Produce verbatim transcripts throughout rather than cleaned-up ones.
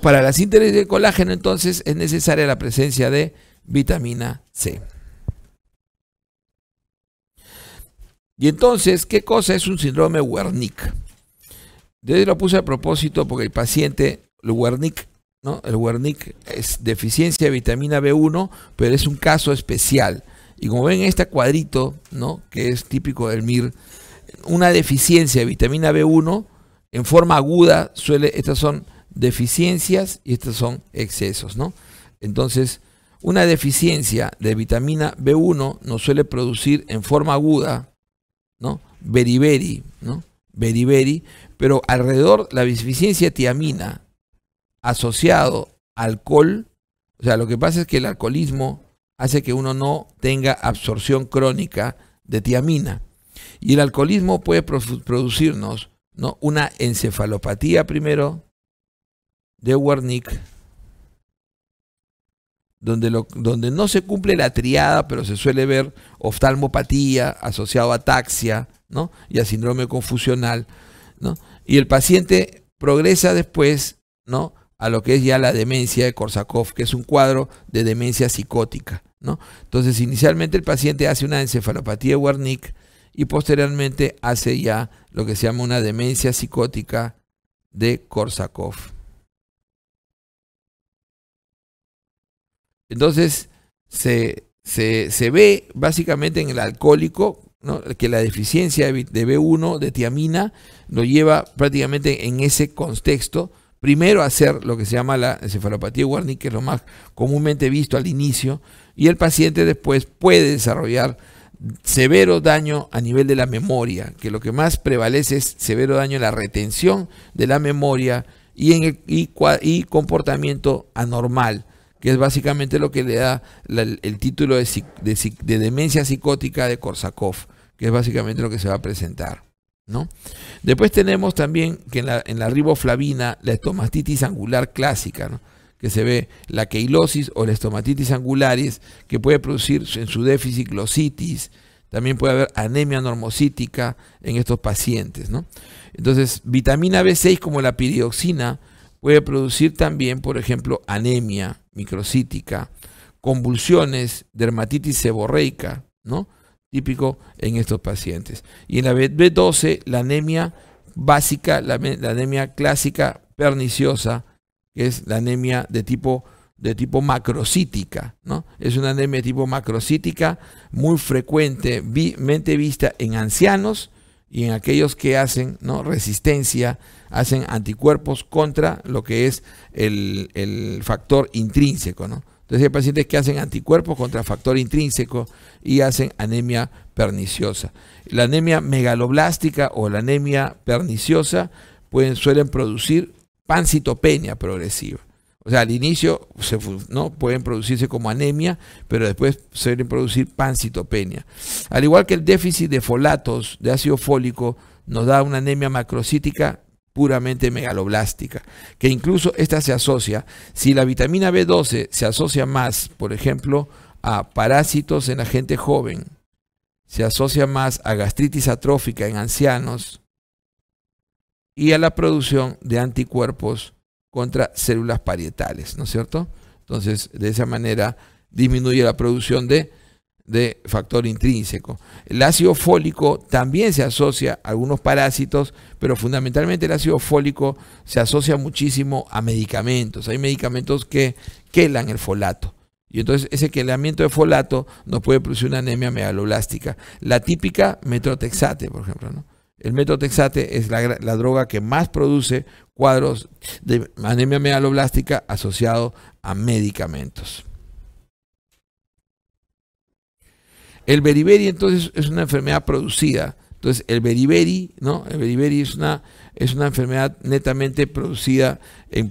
Para la síntesis de colágeno, entonces, es necesaria la presencia de vitamina C. Y entonces, ¿qué cosa es un síndrome Wernicke? Yo lo puse a propósito porque el paciente, el Wernicke, ¿no? El Wernicke es deficiencia de vitamina B uno, pero es un caso especial. Y como ven en este cuadrito, ¿no? Que es típico del M I R, una deficiencia de vitamina B uno en forma aguda suele, estas son deficiencias y estos son excesos, ¿no? Entonces, una deficiencia de vitamina B uno nos suele producir en forma aguda, ¿no? Beriberi, ¿no? Beriberi, pero alrededor la deficiencia de tiamina asociado a alcohol, o sea, lo que pasa es que el alcoholismo hace que uno no tenga absorción crónica de tiamina. Y el alcoholismo puede producirnos, ¿no? Una encefalopatía primero de Wernicke, donde, lo, donde no se cumple la triada, pero se suele ver oftalmopatía asociado a ataxia, ¿no? Y a síndrome confusional, ¿no? Y el paciente progresa después, ¿no? A lo que es ya la demencia de Korsakoff, que es un cuadro de demencia psicótica, ¿no? Entonces, inicialmente el paciente hace una encefalopatía de Wernicke y posteriormente hace ya lo que se llama una demencia psicótica de Korsakoff. Entonces, se, se, se ve básicamente en el alcohólico, ¿no? Que la deficiencia de B uno, de tiamina, lo lleva prácticamente en ese contexto. Primero hacer lo que se llama la encefalopatía de Wernicke, que es lo más comúnmente visto al inicio, y el paciente después puede desarrollar severo daño a nivel de la memoria, que lo que más prevalece es severo daño en la retención de la memoria y, en el, y, y comportamiento anormal, que es básicamente lo que le da la, el título de, de, de demencia psicótica de Korsakoff, que es básicamente lo que se va a presentar, ¿no? Después tenemos también que en la, en la riboflavina, la estomastitis angular clásica, ¿no? Que se ve la queilosis o la estomatitis angularis, que puede producir en su déficit glositis. También puede haber anemia normocítica en estos pacientes, ¿no? Entonces, vitamina B seis como la piridoxina puede producir también, por ejemplo, anemia microcítica, convulsiones, dermatitis seborreica, ¿no? Típico en estos pacientes. Y en la B doce, la anemia básica, la, la anemia clásica perniciosa, que es la anemia de tipo, de tipo macrocítica, ¿no? Es una anemia de tipo macrocítica muy frecuentemente vista en ancianos y en aquellos que hacen, ¿no? Resistencia, hacen anticuerpos contra lo que es el, el factor intrínseco, ¿no? Entonces hay pacientes que hacen anticuerpos contra factor intrínseco y hacen anemia perniciosa. La anemia megaloblástica o la anemia perniciosa pueden, suelen producir pancitopenia progresiva. O sea, al inicio se, ¿no? pueden producirse como anemia, pero después suelen producir pancitopenia. Al igual que el déficit de folatos, de ácido fólico, nos da una anemia macrocítica puramente megaloblástica, que incluso esta se asocia, si la vitamina B doce se asocia más, por ejemplo, a parásitos en la gente joven, se asocia más a gastritis atrófica en ancianos, y a la producción de anticuerpos contra células parietales, ¿no es cierto? Entonces, de esa manera disminuye la producción de, de factor intrínseco. El ácido fólico también se asocia a algunos parásitos, pero fundamentalmente el ácido fólico se asocia muchísimo a medicamentos. Hay medicamentos que quelan el folato. Y entonces ese quelamiento de folato nos puede producir una anemia megaloblástica. La típica metrotexate, por ejemplo, ¿no? El metrotexate es la, la droga que más produce cuadros de anemia megaloblástica asociado a medicamentos. El beriberi entonces es una enfermedad producida. Entonces el beriberi, ¿no? El beriberi es una, es una enfermedad netamente producida en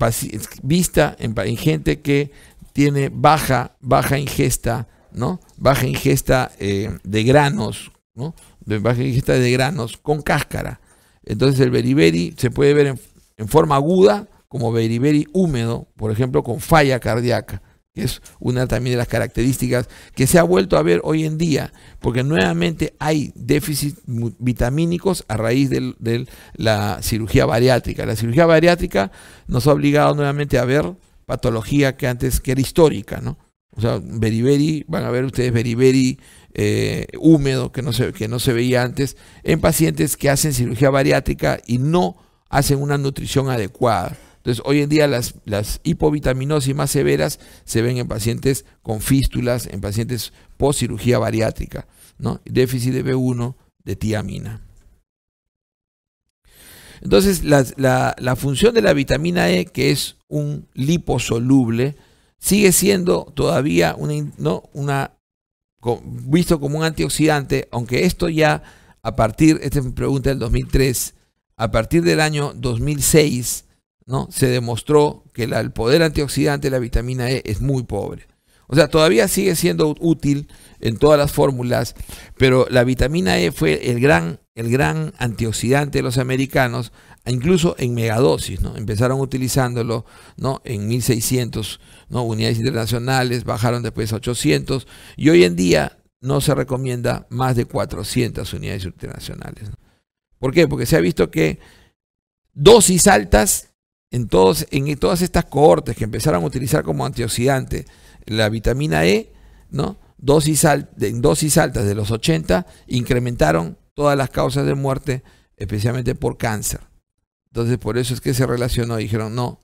vista en, en gente que tiene baja, baja ingesta, ¿no? Baja ingesta eh, de granos, ¿no? De baja ingesta de granos con cáscara. Entonces el beriberi se puede ver en, en forma aguda como beriberi húmedo, por ejemplo con falla cardíaca, que es una también de las características que se ha vuelto a ver hoy en día, porque nuevamente hay déficits vitamínicos a raíz de, de la cirugía bariátrica. La cirugía bariátrica nos ha obligado nuevamente a ver patología que antes que era histórica, ¿no? O sea, beriberi, van a ver ustedes beriberi eh, húmedo que no, se, que no se veía antes en pacientes que hacen cirugía bariátrica y no hacen una nutrición adecuada. Entonces, hoy en día las, las hipovitaminosis más severas se ven en pacientes con fístulas, en pacientes post cirugía bariátrica, ¿no? Déficit de B uno de tiamina. Entonces, la, la, la función de la vitamina E, que es un liposoluble, sigue siendo todavía una, ¿no? una, visto como un antioxidante, aunque esto ya a partir, esta es mi pregunta del dos mil tres, a partir del año dos mil seis, ¿no? Se demostró que la, el poder antioxidante de la vitamina E es muy pobre. O sea, todavía sigue siendo útil en todas las fórmulas, pero la vitamina E fue el gran, el gran antioxidante de los americanos, incluso en megadosis, ¿no? Empezaron utilizándolo, ¿no? En mil seiscientas, ¿no? Unidades internacionales, bajaron después a ochocientas y hoy en día no se recomienda más de cuatrocientas unidades internacionales, ¿no? ¿Por qué? Porque se ha visto que dosis altas En, todos, en todas estas cohortes que empezaron a utilizar como antioxidante la vitamina E, ¿no? dosis al, en dosis altas de los ochenta, incrementaron todas las causas de muerte, especialmente por cáncer. Entonces, por eso es que se relacionó y dijeron, no,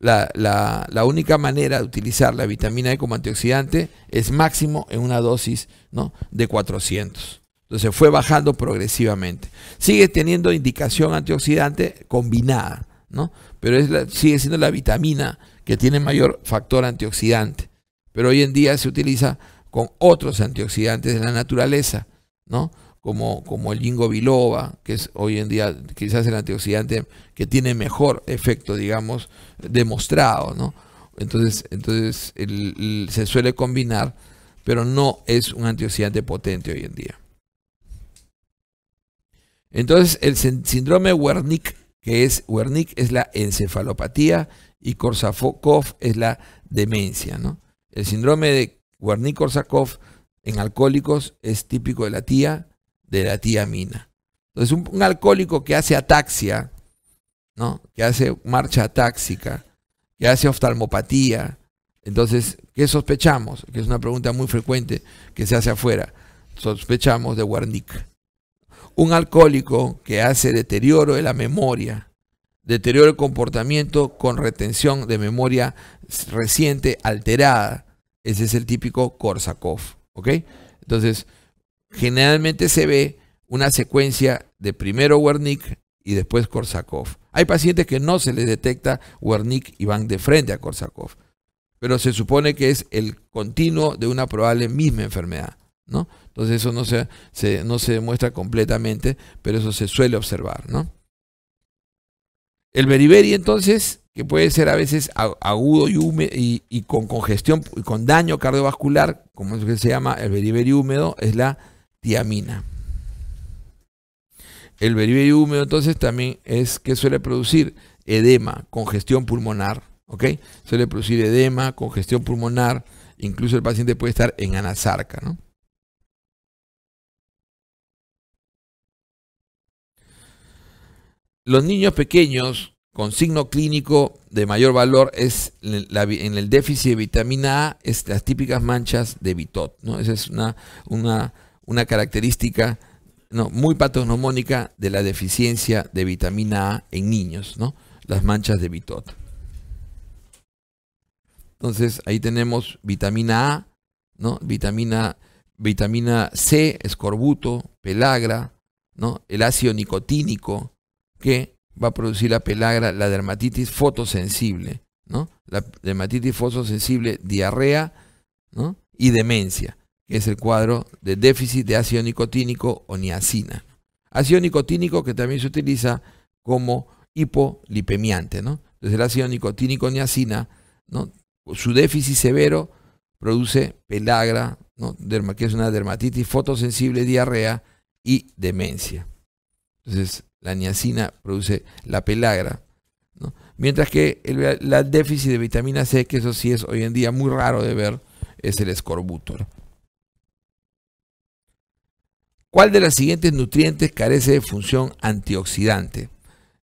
la, la, la única manera de utilizar la vitamina E como antioxidante es máximo en una dosis, ¿no? de cuatrocientas. Entonces, fue bajando progresivamente. Sigue teniendo indicación antioxidante combinada, ¿no? Pero es la, sigue siendo la vitamina que tiene mayor factor antioxidante, pero hoy en día se utiliza con otros antioxidantes de la naturaleza, ¿no? como, como el Ginkgo biloba, que es hoy en día quizás el antioxidante que tiene mejor efecto, digamos, demostrado, ¿no? entonces, entonces el, el, se suele combinar, pero no es un antioxidante potente hoy en día. Entonces, el síndrome Wernicke, que es Wernicke, es la encefalopatía y Korsakoff es la demencia, ¿no? El síndrome de Wernicke-Korsakoff en alcohólicos es típico de la tía, de la tiamina. Entonces, un, un alcohólico que hace ataxia, ¿no? que hace marcha atáxica, que hace oftalmopatía, entonces, ¿qué sospechamos? Que es una pregunta muy frecuente que se hace afuera. Sospechamos de Wernicke. Un alcohólico que hace deterioro de la memoria, deterioro del comportamiento con retención de memoria reciente alterada. Ese es el típico Korsakoff, ¿ok? Entonces, generalmente se ve una secuencia de primero Wernicke y después Korsakoff. Hay pacientes que no se les detecta Wernicke y van de frente a Korsakoff, pero se supone que es el continuo de una probable misma enfermedad, ¿no? Entonces eso no se, se, no se demuestra completamente, pero eso se suele observar, ¿no? El beriberi, entonces, que puede ser a veces agudo y húmedo y, y con congestión y con daño cardiovascular, como es que se llama el beriberi húmedo, es la tiamina. El beriberi húmedo, entonces, también es que suele producir edema, congestión pulmonar, ¿ok? Suele producir edema, congestión pulmonar, incluso el paciente puede estar en anasarca, ¿no? Los niños pequeños con signo clínico de mayor valor es la, en el déficit de vitamina A, es las típicas manchas de Bitot, ¿no? Esa es una, una, una característica, ¿no? muy patognomónica de la deficiencia de vitamina A en niños, ¿no? Las manchas de Bitot. Entonces ahí tenemos vitamina A, ¿no? vitamina, vitamina C, escorbuto, pelagra, ¿no? el ácido nicotínico, que va a producir la pelagra, la dermatitis fotosensible, ¿no? La dermatitis fotosensible, diarrea, ¿no? y demencia, que es el cuadro de déficit de ácido nicotínico o niacina. Ácido nicotínico que también se utiliza como hipolipemiante, ¿no? Entonces el ácido nicotínico o niacina, ¿no? su déficit severo produce pelagra, ¿no? Derma, que es una dermatitis fotosensible, diarrea y demencia. Entonces, la niacina produce la pelagra, ¿no? Mientras que el la déficit de vitamina C, que eso sí es hoy en día muy raro de ver, es el escorbuto. ¿Cuál de los siguientes nutrientes carece de función antioxidante?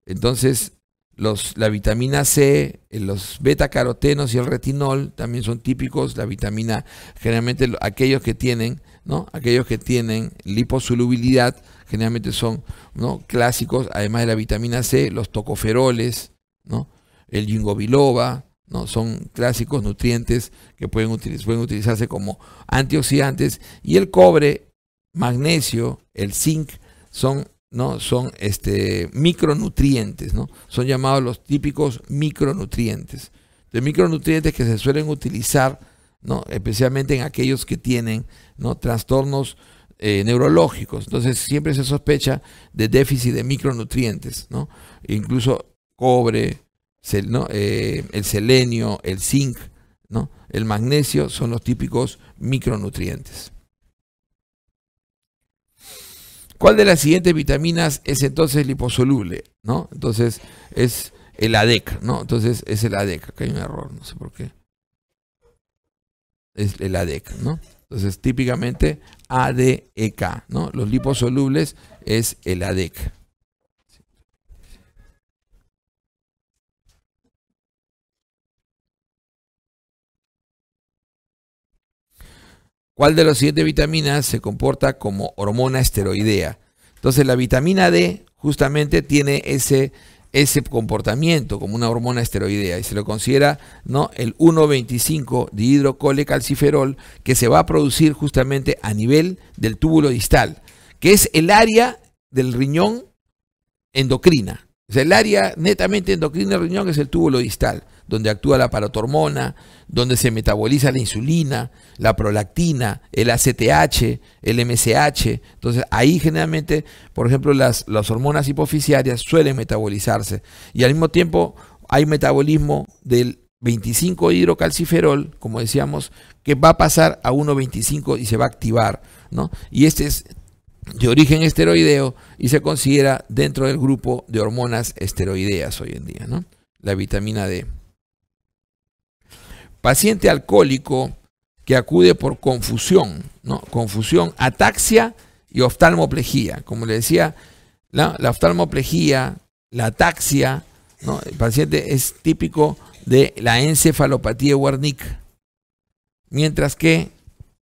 Entonces, los, la vitamina C, los betacarotenos y el retinol también son típicos. La vitamina, generalmente aquellos que tienen, ¿no? Aquellos que tienen liposolubilidad, generalmente son, ¿no?, clásicos, además de la vitamina C, los tocoferoles, ¿no?, el Ginkgo biloba, ¿no?, son clásicos nutrientes que pueden, utiliz pueden utilizarse como antioxidantes. Y el cobre, magnesio, el zinc son, ¿no?, son este, micronutrientes, ¿no?, son llamados los típicos micronutrientes. De micronutrientes que se suelen utilizar, ¿no?, especialmente en aquellos que tienen, ¿no?, trastornos Eh, neurológicos. Entonces siempre se sospecha de déficit de micronutrientes, ¿no? Incluso cobre, cel, ¿no? eh, el selenio, el zinc, ¿no?, el magnesio son los típicos micronutrientes. ¿Cuál de las siguientes vitaminas es entonces liposoluble, ¿no? Entonces es el A D E C, ¿no? Entonces es el A D E K. Acá hay un error, no sé por qué. Es el A D E C, ¿no? Entonces típicamente A D E K, ¿no? Los liposolubles es el A D E C. ¿Cuál de las siguientes vitaminas se comporta como hormona esteroidea? Entonces la vitamina D justamente tiene ese, ese comportamiento como una hormona esteroidea y se lo considera, ¿no?, el uno punto veinticinco dihidrocolecalciferol, que se va a producir justamente a nivel del túbulo distal, que es el área del riñón endocrina. O sea, el área netamente endocrina del riñón es el túbulo distal, donde actúa la parotormona, donde se metaboliza la insulina, la prolactina, el A C T H, el M S H. Entonces ahí generalmente, por ejemplo, las, las hormonas hipofisiarias suelen metabolizarse. Y al mismo tiempo hay metabolismo del veinticinco hidrocalciferol, como decíamos, que va a pasar a uno punto veinticinco y se va a activar, ¿no? Y este es de origen esteroideo y se considera dentro del grupo de hormonas esteroideas hoy en día, ¿no?, la vitamina D. Paciente alcohólico que acude por confusión, ¿no?, confusión, ataxia y oftalmoplejía. Como le decía, la, la oftalmoplejía, la ataxia, ¿no?, el paciente es típico de la encefalopatía Wernicke, mientras que,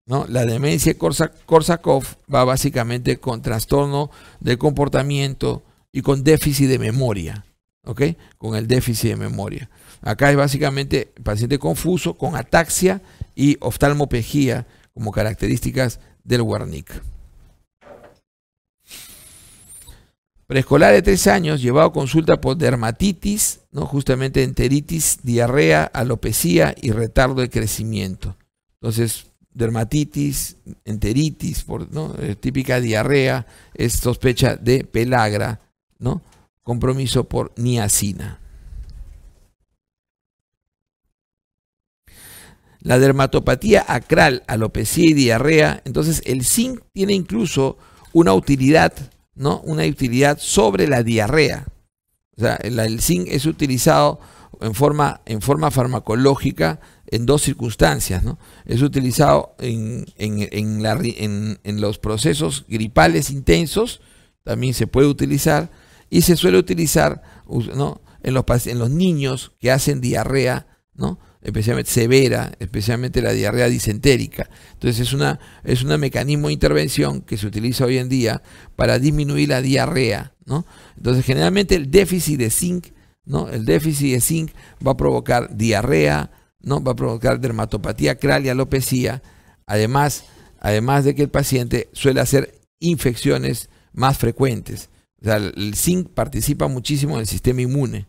¿no?, la demencia Korsakoff va básicamente con trastorno de comportamiento y con déficit de memoria, ¿ok?, con el déficit de memoria. Acá es básicamente paciente confuso con ataxia y oftalmopejía como características del Wernicke. Preescolar de tres años llevado a consulta por dermatitis, ¿no?, justamente enteritis, diarrea, alopecia y retardo de crecimiento. Entonces, dermatitis, enteritis, por, ¿no?, típica diarrea, es sospecha de pelagra, ¿no?, compromiso por niacina. La dermatopatía acral, alopecia y diarrea, entonces el zinc tiene incluso una utilidad, ¿no?, una utilidad sobre la diarrea. O sea, el, el zinc es utilizado en forma, en forma farmacológica en dos circunstancias, ¿no? Es utilizado en, en, en, la, en, en los procesos gripales intensos, también se puede utilizar, y se suele utilizar, ¿no?, en, los, en los niños que hacen diarrea, ¿no?, especialmente severa, especialmente la diarrea disentérica. Entonces es una es un mecanismo de intervención que se utiliza hoy en día para disminuir la diarrea, ¿no? Entonces generalmente el déficit de zinc, ¿no?, el déficit de zinc va a provocar diarrea, ¿no?, va a provocar dermatopatía acral y alopecia, además, además de que el paciente suele hacer infecciones más frecuentes. O sea, el zinc participa muchísimo en el sistema inmune,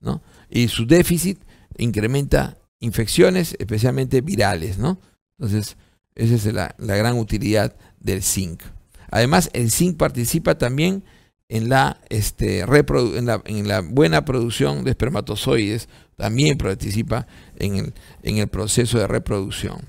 ¿no?, y su déficit incrementa infecciones, especialmente virales, ¿no? Entonces, esa es la, la gran utilidad del zinc. Además, el zinc participa también en la, este, reprodu en la, en la buena producción de espermatozoides, también participa en el, en el proceso de reproducción.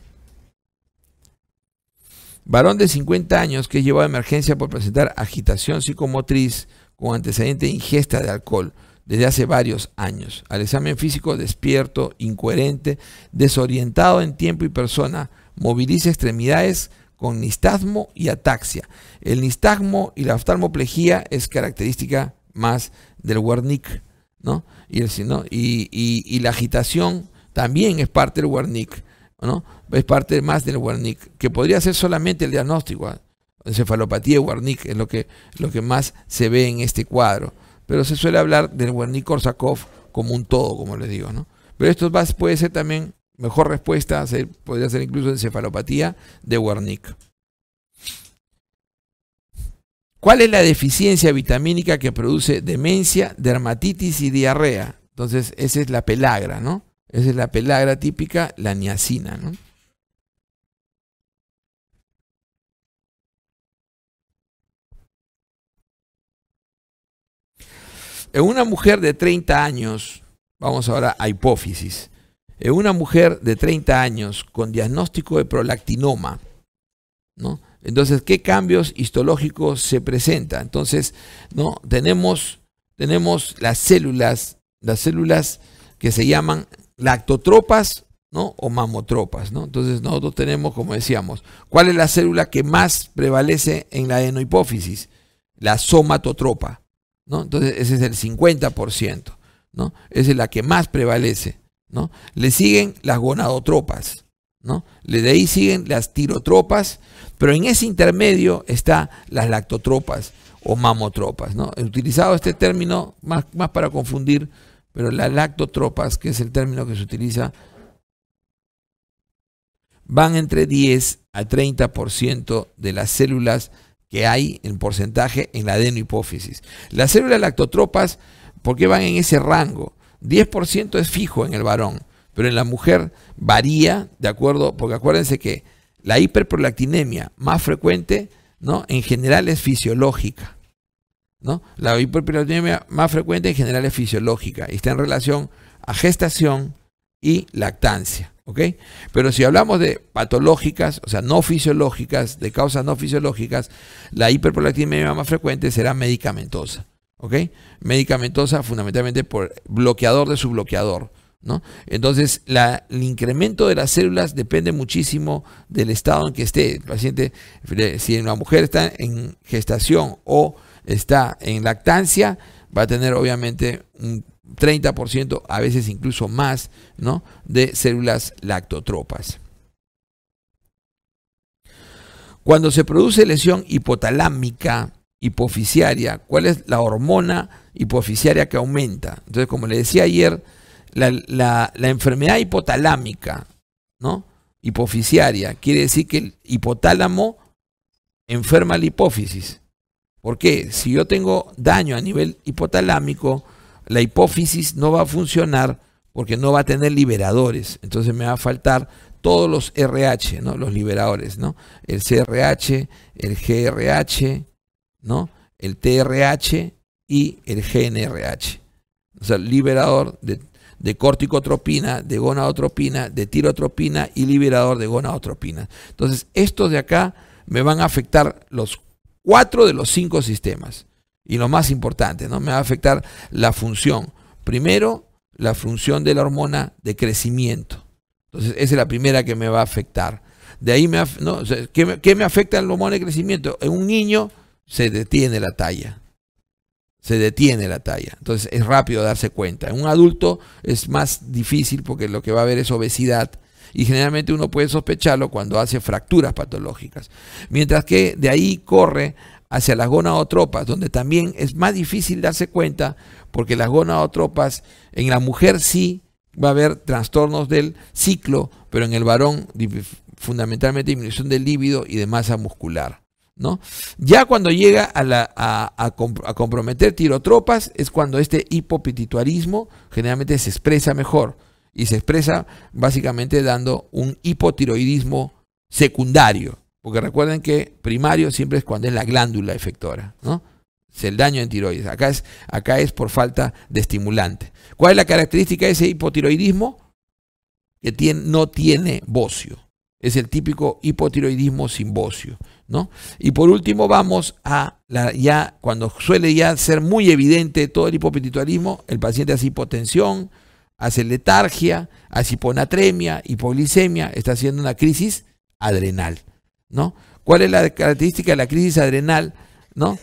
Varón de cincuenta años que es llevado a emergencia por presentar agitación psicomotriz con antecedente de ingesta de alcohol. desde hace varios años. Al examen físico despierto, incoherente, desorientado en tiempo y persona, moviliza extremidades con nistagmo y ataxia. El nistagmo y la oftalmoplejía es característica más del Wernicke, ¿no? Y, el, ¿no? Y, y, y la agitación también es parte del Wernicke, ¿no? Es parte más del Wernicke, que podría ser solamente el diagnóstico. Encefalopatía de Wernicke es lo que, lo que más se ve en este cuadro. Pero se suele hablar del Wernicke-Korsakoff como un todo, como les digo, ¿no? Pero esto va, puede ser también mejor respuesta, se, podría ser incluso encefalopatía de Wernicke. ¿Cuál es la deficiencia vitamínica que produce demencia, dermatitis y diarrea? Entonces, esa es la pelagra, ¿no? Esa es la pelagra típica, la niacina, ¿no? En una mujer de treinta años, vamos ahora a hipófisis. En una mujer de treinta años con diagnóstico de prolactinoma, ¿no? Entonces, ¿qué cambios histológicos se presentan? Entonces, ¿no? tenemos, tenemos las células, las células que se llaman lactotropas, ¿no? O mamotropas, ¿no? Entonces, nosotros tenemos, como decíamos, ¿cuál es la célula que más prevalece en la adenohipófisis? La somatotropa, ¿no? Entonces, ese es el cincuenta por ciento, ¿no? Esa es la que más prevalece, ¿no? Le siguen las gonadotropas, ¿no? De ahí siguen las tirotropas, pero en ese intermedio están las lactotropas o mamotropas, ¿no? He utilizado este término más, más para confundir, pero las lactotropas, que es el término que se utiliza, van entre diez a treinta por ciento de las células que hay en porcentaje en la adenohipófisis. Las células lactotropas, ¿por qué van en ese rango? diez por ciento es fijo en el varón, pero en la mujer varía, de acuerdo, porque acuérdense que la hiperprolactinemia más frecuente, ¿no? En general es fisiológica, ¿no? La hiperprolactinemia más frecuente en general es fisiológica y está en relación a gestación y lactancia, ¿ok? Pero si hablamos de patológicas, o sea, no fisiológicas, de causas no fisiológicas, la hiperprolactinemia más frecuente será medicamentosa, ¿ok? Medicamentosa fundamentalmente por bloqueador de su bloqueador, ¿no? Entonces, la, el incremento de las células depende muchísimo del estado en que esté el paciente. Si una mujer está en gestación o está en lactancia, va a tener obviamente un treinta por ciento, a veces incluso más, ¿no? De células lactotropas. Cuando se produce lesión hipotalámica hipofisiaria, ¿cuál es la hormona hipofisiaria que aumenta? Entonces, como le decía ayer, La, la, la enfermedad hipotalámica, ¿no? Hipofisiaria, quiere decir que el hipotálamo enferma la hipófisis. ¿Por qué? Si yo tengo daño a nivel hipotalámico, la hipófisis no va a funcionar porque no va a tener liberadores. Entonces me va a faltar todos los R H, ¿no? Los liberadores, ¿no? El C R H, el G R H, ¿no? El T R H y el G N R H. O sea, liberador de de corticotropina, de gonadotropina, de tirotropina y liberador de gonadotropina. Entonces, estos de acá me van a afectar los cuatro de los cinco sistemas. Y lo más importante, ¿no? Me va a afectar la función. Primero, la función de la hormona de crecimiento. Entonces, esa es la primera que me va a afectar. De ahí, me af- no, o sea, ¿qué me, qué me afecta la hormona de crecimiento? En un niño se detiene la talla. Se detiene la talla, entonces es rápido darse cuenta. En un adulto es más difícil porque lo que va a haber es obesidad y generalmente uno puede sospecharlo cuando hace fracturas patológicas. Mientras que de ahí corre hacia las gonadotropas, donde también es más difícil darse cuenta porque las gonadotropas en la mujer sí va a haber trastornos del ciclo, pero en el varón fundamentalmente disminución del líbido y de masa muscular, ¿no? Ya cuando llega a, la, a, a, comp a comprometer tirotropas es cuando este hipopituitarismo generalmente se expresa mejor y se expresa básicamente dando un hipotiroidismo secundario, porque recuerden que primario siempre es cuando es la glándula efectora, ¿no? Es el daño en tiroides, acá es, acá es por falta de estimulante. ¿Cuál es la característica de ese hipotiroidismo? Que tiene, no tiene bocio, Es el típico hipotiroidismo simbocio, ¿no? Y por último vamos a, la, ya cuando suele ya ser muy evidente todo el hipopituitarismo, el paciente hace hipotensión, hace letargia, hace hiponatremia, hipoglicemia, está haciendo una crisis adrenal, ¿no? ¿Cuál es la característica de la crisis adrenal, ¿no?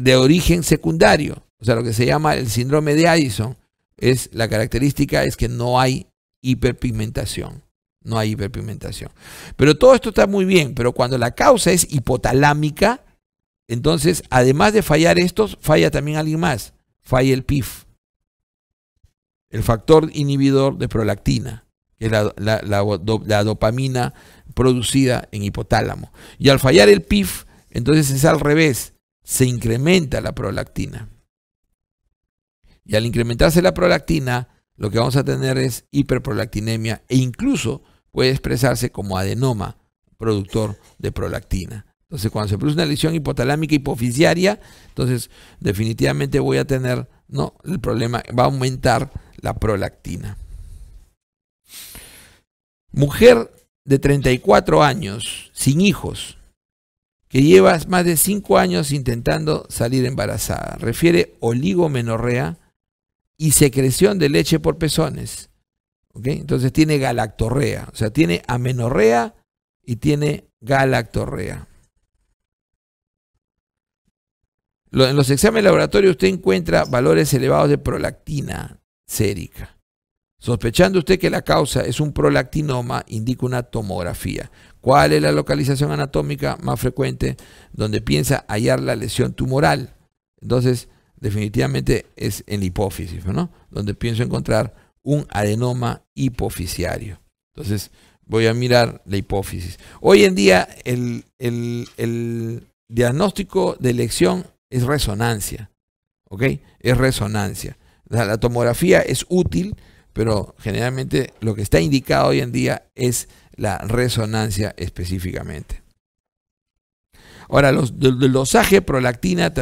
De origen secundario, o sea, lo que se llama el síndrome de Addison, es, la característica es que no hay hiperpigmentación. No hay hiperpigmentación. Pero todo esto está muy bien, pero cuando la causa es hipotalámica, entonces, además de fallar estos, falla también alguien más. Falla el P I F, el factor inhibidor de prolactina, que es la, la, la, do, la dopamina producida en hipotálamo. Y al fallar el P I F, entonces es al revés, se incrementa la prolactina. Y al incrementarse la prolactina, lo que vamos a tener es hiperprolactinemia e incluso puede expresarse como adenoma productor de prolactina. Entonces, cuando se produce una lesión hipotalámica hipofisiaria, entonces definitivamente voy a tener, no, el problema va a aumentar la prolactina. Mujer de treinta y cuatro años, sin hijos, que lleva más de cinco años intentando salir embarazada, refiere oligomenorrea y secreción de leche por pezones. ¿Ok? Entonces tiene galactorrea, o sea, tiene amenorrea y tiene galactorrea. Lo, en los exámenes de laboratorio usted encuentra valores elevados de prolactina sérica. Sospechando usted que la causa es un prolactinoma, indica una tomografía. ¿Cuál es la localización anatómica más frecuente donde piensa hallar la lesión tumoral? Entonces, definitivamente es en la hipófisis, ¿no? Donde pienso encontrar un adenoma hipofisiario. Entonces voy a mirar la hipófisis. Hoy en día el, el, el diagnóstico de elección es resonancia, ¿ok? Es resonancia. La, la tomografía es útil, pero generalmente lo que está indicado hoy en día es la resonancia específicamente. Ahora, los, el dosaje prolactina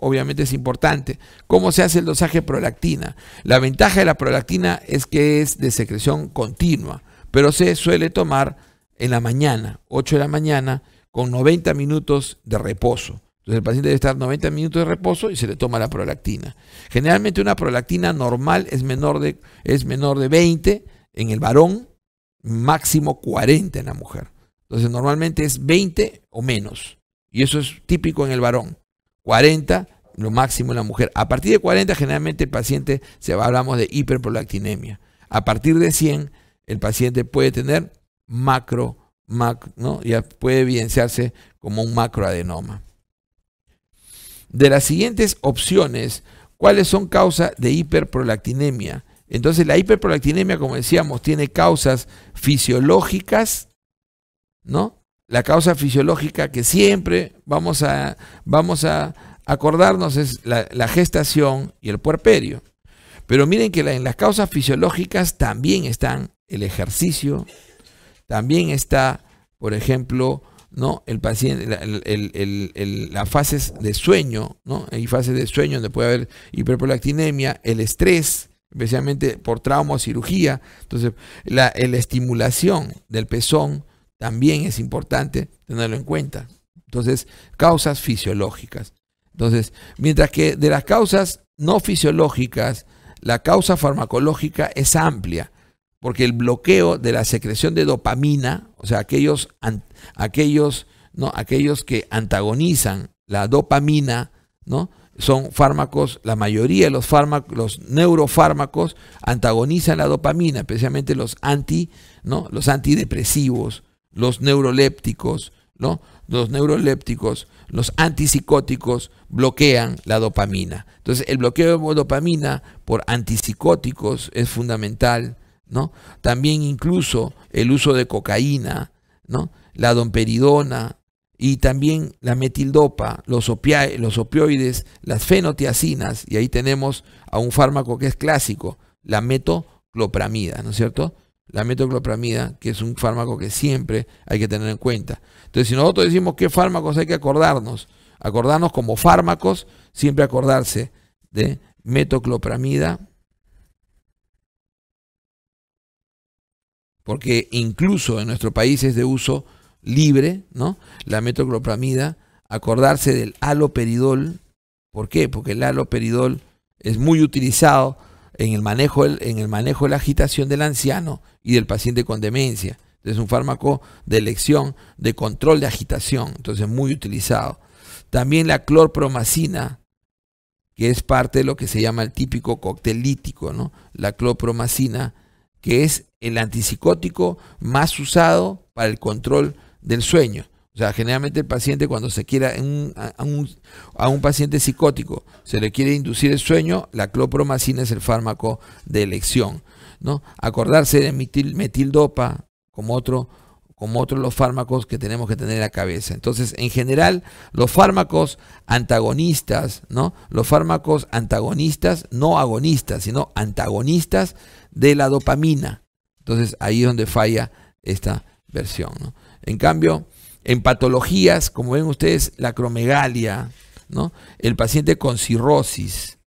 obviamente es importante. ¿Cómo se hace el dosaje prolactina? La ventaja de la prolactina es que es de secreción continua, pero se suele tomar en la mañana, ocho de la mañana, con noventa minutos de reposo. Entonces el paciente debe estar noventa minutos de reposo y se le toma la prolactina. Generalmente una prolactina normal es menor de, es menor de veinte en el varón, máximo cuarenta en la mujer. Entonces normalmente es veinte o menos. Y eso es típico en el varón. cuarenta, lo máximo en la mujer. A partir de cuarenta, generalmente el paciente, se va, hablamos de hiperprolactinemia. A partir de cien, el paciente puede tener macro, macro, ¿no? Ya puede evidenciarse como un macroadenoma. De las siguientes opciones, ¿cuáles son causas de hiperprolactinemia? Entonces, la hiperprolactinemia, como decíamos, tiene causas fisiológicas, ¿no? La causa fisiológica que siempre vamos a, vamos a acordarnos es la, la gestación y el puerperio. Pero miren que la, en las causas fisiológicas también están el ejercicio, también está, por ejemplo, ¿no? el paciente, la, el, el, el, las fases de sueño, ¿no? Hay fases de sueño donde puede haber hiperprolactinemia, el estrés, especialmente por trauma o cirugía. Entonces, la, la estimulación del pezón también es importante tenerlo en cuenta. Entonces, causas fisiológicas. Entonces, mientras que de las causas no fisiológicas, la causa farmacológica es amplia, porque el bloqueo de la secreción de dopamina, o sea, aquellos, an, aquellos, ¿no? aquellos que antagonizan la dopamina, ¿no? son fármacos, la mayoría de los fármacos, los neurofármacos antagonizan la dopamina, especialmente los, anti, ¿no? los antidepresivos, los neurolépticos, ¿no? Los neurolépticos, los antipsicóticos bloquean la dopamina. Entonces, el bloqueo de dopamina por antipsicóticos es fundamental, ¿no? También incluso el uso de cocaína, ¿no? La domperidona y también la metildopa, los, los opioides, las fenotiacinas, y ahí tenemos a un fármaco que es clásico, la metoclopramida, ¿no es cierto? La metoclopramida, que es un fármaco que siempre hay que tener en cuenta. Entonces, si nosotros decimos qué fármacos hay que acordarnos, acordarnos como fármacos, siempre acordarse de metoclopramida, porque incluso en nuestro país es de uso libre, ¿no?, la metoclopramida, acordarse del haloperidol. ¿Por qué? Porque el haloperidol es muy utilizado en el manejo, en el manejo de la agitación del anciano y del paciente con demencia. Entonces es un fármaco de elección, de control de agitación, entonces muy utilizado. También la clorpromacina, que es parte de lo que se llama el típico cóctel lítico, ¿no? La clorpromacina, que es el antipsicótico más usado para el control del sueño. O sea, generalmente el paciente, cuando se quiera un, a, un, a un paciente psicótico, se le quiere inducir el sueño, la clorpromacina es el fármaco de elección, ¿no? Acordarse de metil, metildopa como otro, como otro de los fármacos que tenemos que tener en la cabeza. Entonces, en general, los fármacos antagonistas, ¿no? Los fármacos antagonistas, no agonistas, sino antagonistas de la dopamina. Entonces, ahí es donde falla esta versión, ¿no? En cambio, en patologías, como ven ustedes, la acromegalia, ¿no?, el paciente con cirrosis,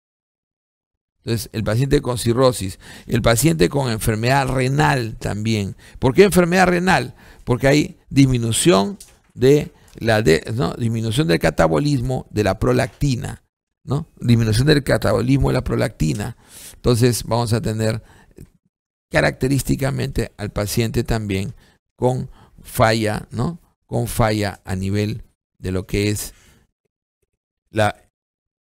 entonces el paciente con cirrosis, el paciente con enfermedad renal también. ¿Por qué enfermedad renal? Porque hay disminución de la de, ¿no?, disminución del catabolismo de la prolactina, ¿no?, disminución del catabolismo de la prolactina. Entonces vamos a tener característicamente al paciente también con falla, ¿no?, con falla a nivel de lo que es la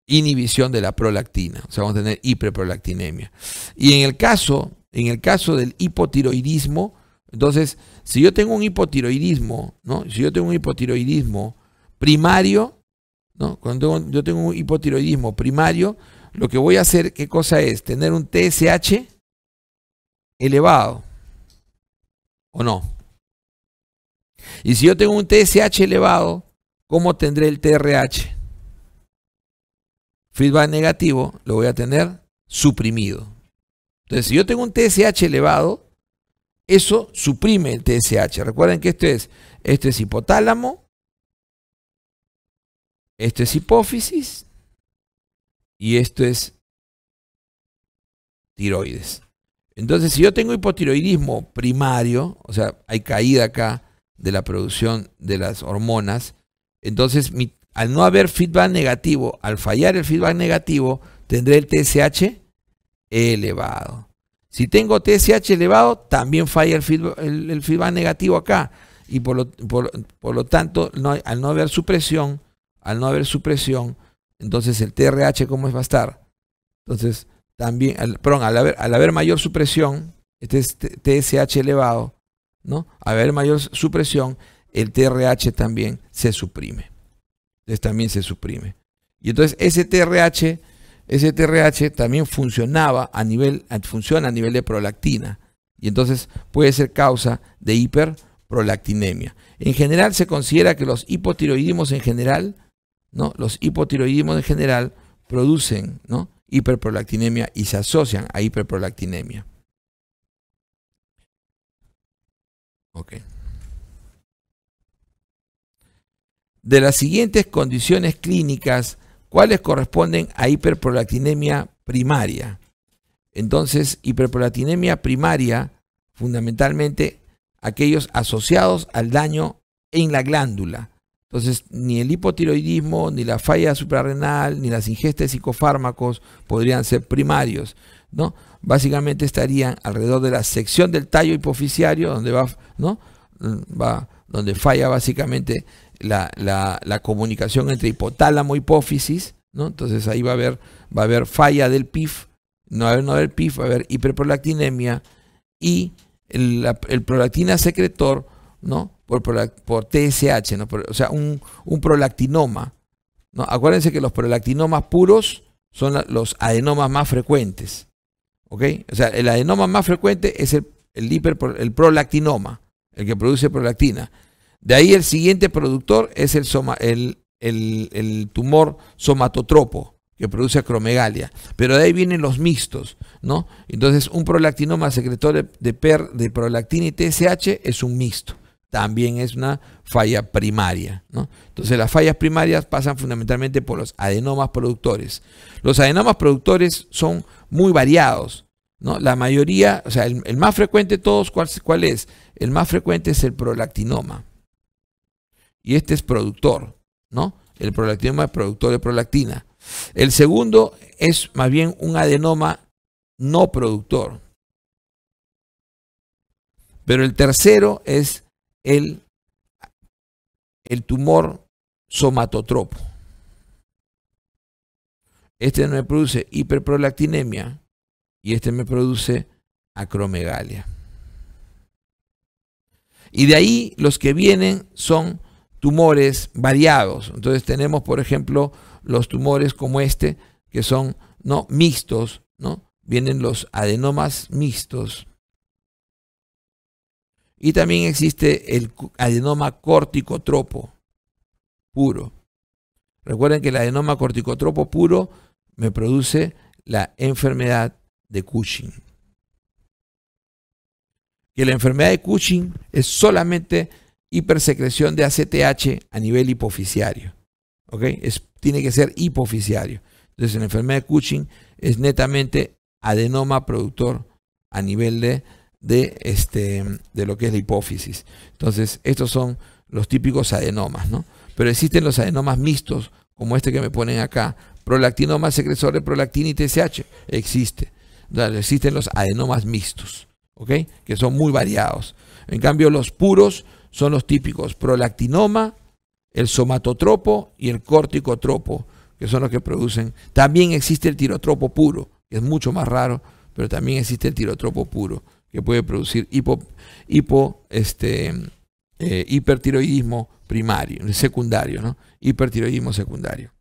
inhibición de la prolactina. O sea, vamos a tener hiperprolactinemia. Y en el caso, en el caso del hipotiroidismo, entonces, si yo tengo un hipotiroidismo, ¿no?, si yo tengo un hipotiroidismo primario, ¿no?, cuando tengo, yo tengo un hipotiroidismo primario, lo que voy a hacer, ¿qué cosa es? Tener un T S H elevado, ¿o no? Y si yo tengo un T S H elevado, ¿cómo tendré el T R H? Feedback negativo, lo voy a tener suprimido. Entonces, si yo tengo un T S H elevado, eso suprime el T S H. Recuerden que esto es, esto es hipotálamo, esto es hipófisis y esto es tiroides. Entonces, si yo tengo hipotiroidismo primario, o sea, hay caída acá de la producción de las hormonas, entonces mi, al no haber feedback negativo, al fallar el feedback negativo, tendré el T S H elevado. Si tengo T S H elevado, también falla el feedback, el, el feedback negativo acá, y por lo, por, por lo tanto, no, al no haber supresión, al no haber supresión, entonces el T R H, ¿cómo va a estar? Entonces, también, al, perdón, al haber, al haber mayor supresión, este es T S H elevado, ¿no?, a ver mayor supresión, el T R H también se suprime. Entonces también se suprime. Y entonces ese T R H, ese T R H también funcionaba a nivel, funciona a nivel de prolactina. Y entonces puede ser causa de hiperprolactinemia. En general se considera que los hipotiroidismos en general, ¿no?, los hipotiroidismos en general producen, ¿no?, hiperprolactinemia y se asocian a hiperprolactinemia. Okay. De las siguientes condiciones clínicas, ¿cuáles corresponden a hiperprolactinemia primaria? Entonces, hiperprolactinemia primaria, fundamentalmente aquellos asociados al daño en la glándula. Entonces, ni el hipotiroidismo, ni la falla suprarrenal, ni las ingestas de psicofármacos podrían ser primarios, ¿no? Básicamente estarían alrededor de la sección del tallo hipoficiario, donde va, ¿no?, va, donde falla básicamente la, la, la comunicación entre hipotálamo y hipófisis, ¿no? Entonces ahí va a haber, va a haber falla del P I F, no va a haber, no va a haber P I F, va a haber hiperprolactinemia y el, la, el prolactina secretor, ¿no?, por, por, por T S H, ¿no?, por, o sea, un, un prolactinoma, ¿no? Acuérdense que los prolactinomas puros son la, los adenomas más frecuentes, ¿ok? O sea, el adenoma más frecuente es el, el, hiper, el prolactinoma, el que produce prolactina. De ahí el siguiente productor es el, soma, el, el, el tumor somatotropo, que produce acromegalia. Pero de ahí vienen los mixtos, ¿no? Entonces, un prolactinoma secretor de, de, per, de prolactina y T S H es un mixto. También es una falla primaria, ¿no? Entonces, las fallas primarias pasan fundamentalmente por los adenomas productores. Los adenomas productores son muy variados. ¿no? La mayoría, o sea, el, el más frecuente de todos, ¿cuál, ¿cuál es? El más frecuente es el prolactinoma. Y este es productor, ¿no? El prolactinoma es productor de prolactina. El segundo es más bien un adenoma no productor. Pero el tercero es el, el tumor somatotropo. Este me produce hiperprolactinemia y este me produce acromegalia. Y de ahí los que vienen son tumores variados. Entonces tenemos, por ejemplo, los tumores como este, que son no mixtos, ¿no? Vienen los adenomas mixtos. Y también existe el adenoma corticotropo puro. Recuerden que el adenoma corticotropo puro me produce la enfermedad de Cushing. Que la enfermedad de Cushing es solamente hipersecreción de A C T H a nivel hipoficiario. ¿Ok? Es, tiene que ser hipoficiario. Entonces, la enfermedad de Cushing es netamente adenoma productor a nivel de... De, este, de lo que es la hipófisis. Entonces, estos son los típicos adenomas, ¿no? Pero existen los adenomas mixtos, como este que me ponen acá. Prolactinoma, secresor de prolactina y T S H. Existe. Entonces, existen los adenomas mixtos, ¿ok? Que son muy variados. En cambio, los puros son los típicos. Prolactinoma, el somatotropo y el corticotropo, que son los que producen. También existe el tirotropo puro, que es mucho más raro, pero también existe el tirotropo puro, que puede producir hipo, hipo, este, eh, hipertiroidismo primario, secundario, ¿no? Hipertiroidismo secundario.